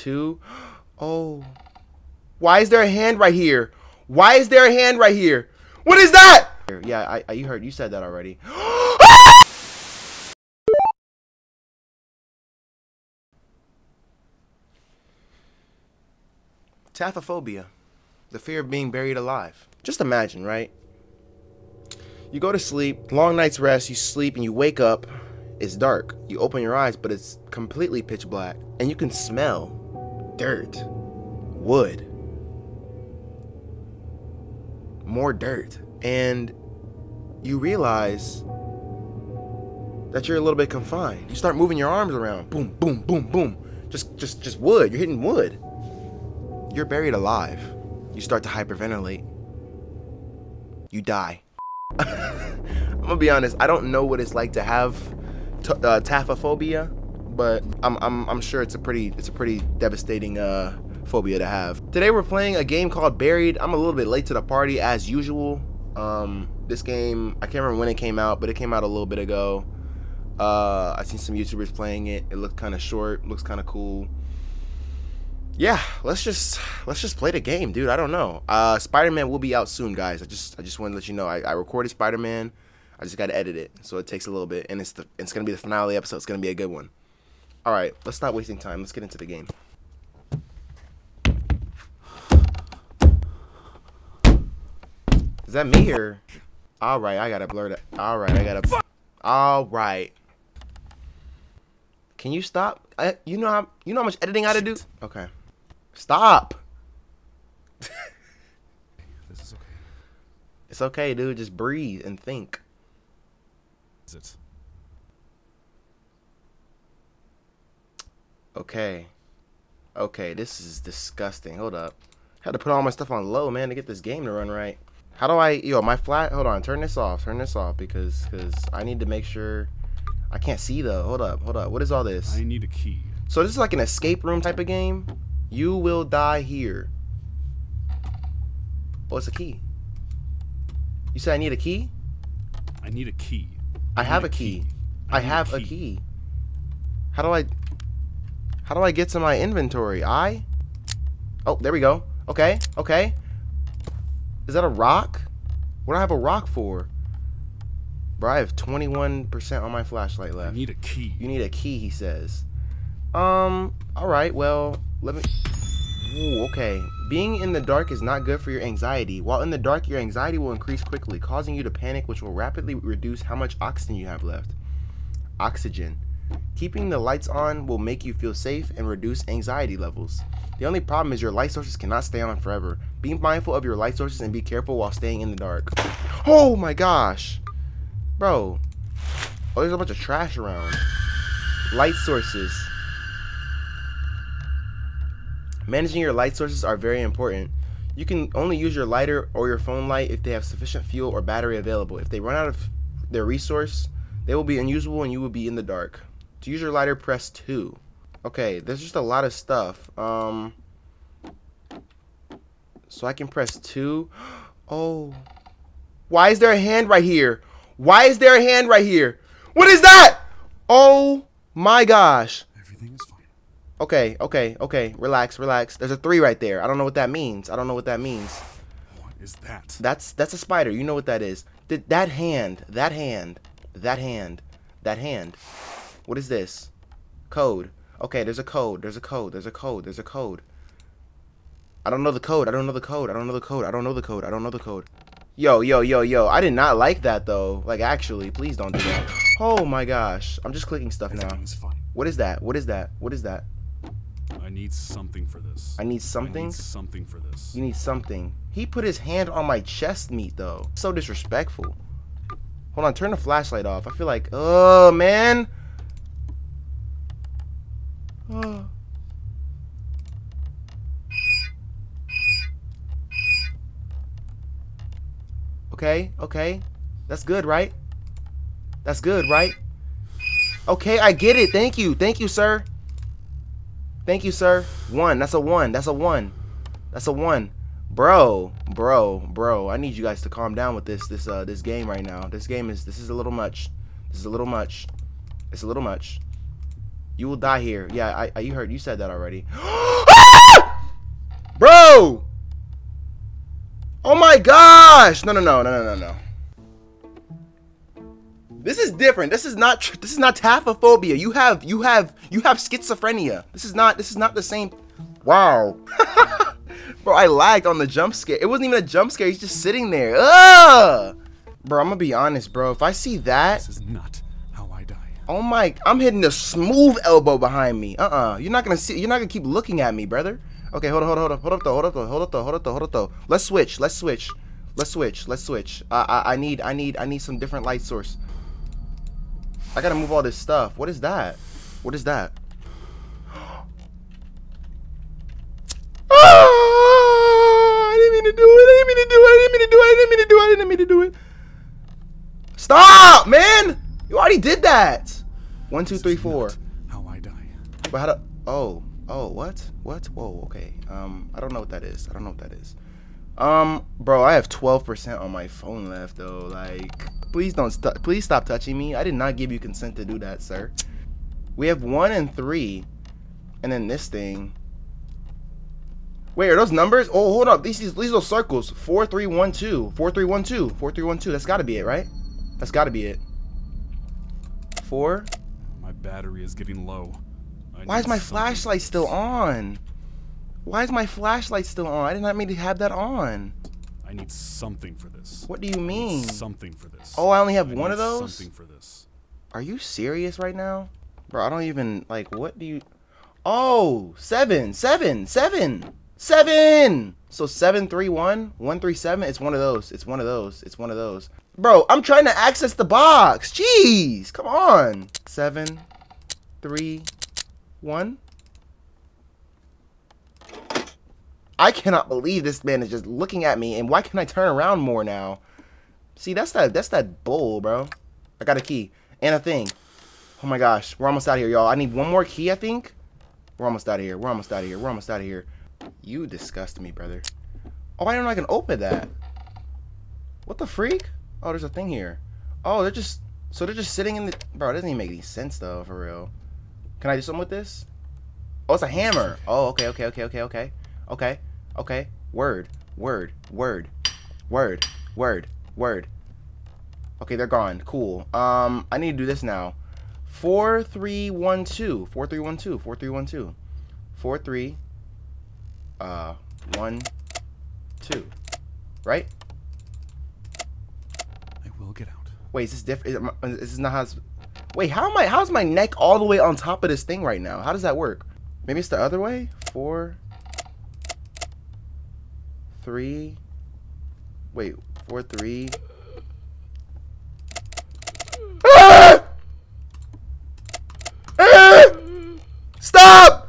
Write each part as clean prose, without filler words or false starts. two. Oh. Why is there a hand right here? Why is there a hand right here? What is that? Yeah, you heard. You said that already. Taphophobia. The fear of being buried alive. Just imagine, right? You go to sleep, long night's rest, you sleep and you wake up, it's dark. You open your eyes, but it's completely pitch black. And you can smell dirt, wood, more dirt. And you realize that you're a little bit confined. You start moving your arms around. Boom, boom, boom, boom. Just wood. You're hitting wood. You're buried alive. You start to hyperventilate. You die. I'm gonna be honest. I don't know what it's like to have taphophobia, but I'm sure it's a pretty devastating phobia to have. Today we're playing a game called Buried. I'm a little bit late to the party as usual. This game, I can't remember when it came out, but it came out a little bit ago. I seen some YouTubers playing it. It looked kind of short, looks kind of cool. Yeah, let's just play the game, dude. I don't know. Spider-Man will be out soon, guys. I just want to let you know I recorded Spider-Man. I just got to edit it, so it takes a little bit, and it's going to be the finale episode. It's going to be a good one. All right, let's stop wasting time. Let's get into the game. Is that me or? All right, I gotta blur that. All right, I gotta. All right. Can you stop? You know how much editing I gotta do. Okay. Stop. This is okay. It's okay, dude. Just breathe and think. Is it? Okay. Okay. This is disgusting. Hold up. Had to put all my stuff on low, man, to get this game to run right. How do I, yo, my flat, hold on, turn this off, because I need to make sure, I can't see though, hold up, what is all this? I need a key. So this is like an escape room type of game? You will die here. Oh, it's a key. You said I need a key? I need a key. I have a key. I have a key. How do I get to my inventory? Oh, there we go. Okay, okay. Is that a rock? What do I have a rock for? Bro, I have 21% on my flashlight left. I need a key. You need a key, he says. Alright, well, let me... Ooh, okay. Being in the dark is not good for your anxiety. While in the dark, your anxiety will increase quickly, causing you to panic, which will rapidly reduce how much oxygen you have left. Oxygen. Keeping the lights on will make you feel safe and reduce anxiety levels. The only problem is your light sources cannot stay on forever. Be mindful of your light sources and be careful while staying in the dark. Oh my gosh. Bro. Oh, there's a bunch of trash around. Light sources. Managing your light sources are very important. You can only use your lighter or your phone light if they have sufficient fuel or battery available. If they run out of their resource, they will be unusable and you will be in the dark. To use your lighter, press 2. Okay, there's just a lot of stuff. So I can press 2. Oh. Why is there a hand right here? Why is there a hand right here? What is that? Oh my gosh. Everything is fine. Okay, okay, okay. Relax, relax. There's a 3 right there. I don't know what that means. I don't know what that means. What is that? That's a spider. You know what that is. That hand. What is this? Code. Okay, there's a code. I don't know the code. Yo. I did not like that though. Like, actually, please don't do that. Oh my gosh. I'm just clicking stuff now. What is that? I need something for this. You need something. He put his hand on my chest meat though. So disrespectful. Hold on, turn the flashlight off. I feel like, oh man. Oh. Okay. That's good, right? Okay, I get it. Thank you, sir. 1. That's a one. Bro. I need you guys to calm down with this game right now. This game is a little much. It's a little much. You will die here. Yeah, you heard. You said that already. Bro! Oh my gosh! No. This is different. This is not taphophobia. You have schizophrenia. This is not the same. Wow. Bro, I lagged on the jump scare. It wasn't even a jump scare. He's just sitting there. Ugh! Bro, I'm gonna be honest, bro. If I see that, this is not how I die. Oh my! I'm hitting a smooth elbow behind me. You're not gonna see. You're not gonna keep looking at me, brother. Okay, hold up though. Let's switch. I need some different light source. I gotta move all this stuff. What is that? What is that? I didn't mean to do it. Stop, man! You already did that. 1, 2, 3, 4. How I die. But how do? Oh, what? Whoa, okay. I don't know what that is. Bro, I have 12% on my phone left though. Like, please stop touching me. I did not give you consent to do that, sir. We have 1 and 3, and then this thing. Wait, are those numbers? Oh, hold up. These little circles. 4, 3, 1, 2. That's gotta be it, right? That's gotta be it. 4. My battery is getting low. Why is my flashlight still on? I did not mean to have that on. I need something for this. What do you mean? Something for this. Oh, I only have one of those? Something for this. Are you serious right now? Bro, I don't even, like, what do you... Oh, 7! So 7, 3, 1, 1, 3, 7. It's one of those. Bro, I'm trying to access the box. Jeez, come on. 7, 3, 1. I cannot believe this man is just looking at me. And why can't I turn around more now? See, that's that bull, bro. I got a key and a thing. Oh my gosh, we're almost out of here, y'all. I need one more key, I think. We're almost out of here. You disgust me, brother. Oh, I don't know I can open that. What the freak? Oh, there's a thing here. Oh, they're just sitting in the... Bro, it doesn't even make any sense, though, for real. Can I do something with this? Oh, it's a hammer. Oh, okay. Word. Okay, they're gone. Cool. I need to do this now. 4, 3, 1, 2. Right? I will get out. Wait, is this different? This is not how it's... Wait, how's my neck all the way on top of this thing right now? How does that work? Maybe it's the other way? 4, 3. Wait, 4, 3. Stop!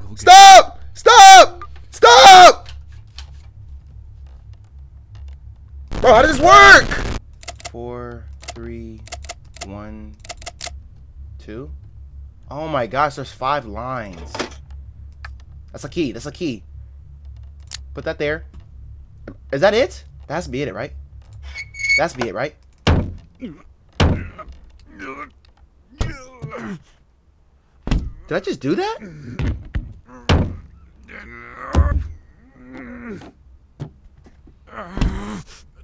Bro, how does this work? 4, 3, 1, 2. Oh my gosh, there's 5 lines. That's a key. Put that there. Is that it? That has to be it, right? Did I just do that?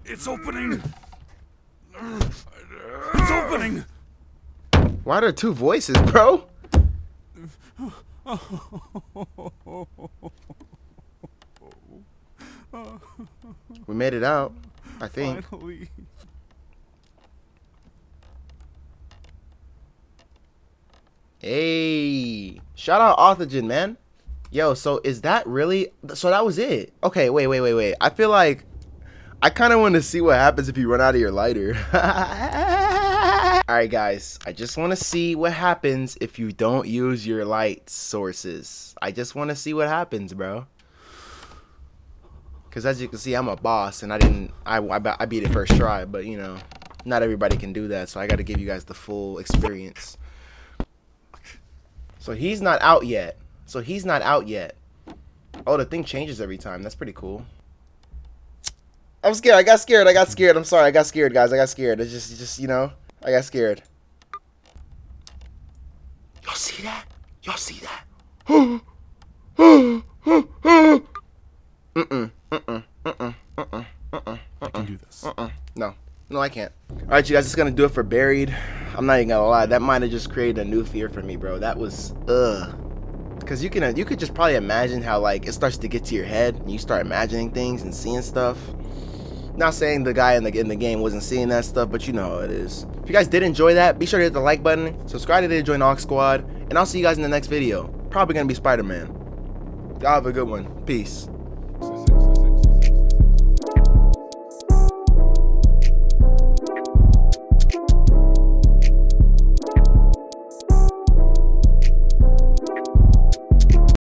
It's opening. Why are there 2 voices, bro? We made it out, I think. Finally. Hey, shout out Authogen, man. Yo, so is that really... So that was it. Okay, wait. I feel like I kind of want to see what happens if you run out of your lighter. Alright, guys. I just want to see what happens if you don't use your light sources. I just want to see what happens, bro. Because as you can see, I'm a boss, and I beat it first try, but, you know, not everybody can do that, so I got to give you guys the full experience. So he's not out yet. Oh, the thing changes every time. That's pretty cool. I'm scared. I got scared. I'm sorry. I got scared, guys. It's just, you know, I got scared. Y'all see that? Y'all see that? I can do this. No. No, I can't. Alright, you guys, it's gonna do it for Buried. I'm not even gonna lie. That might have just created a new fear for me, bro. That was, because you could just probably imagine how, like, it starts to get to your head and you start imagining things and seeing stuff. Not saying the guy in the game wasn't seeing that stuff, but you know how it is. If you guys did enjoy that, be sure to hit the like button, subscribe if you join Aux Squad, and I'll see you guys in the next video. Probably gonna be Spider-Man. Y'all have a good one. Peace.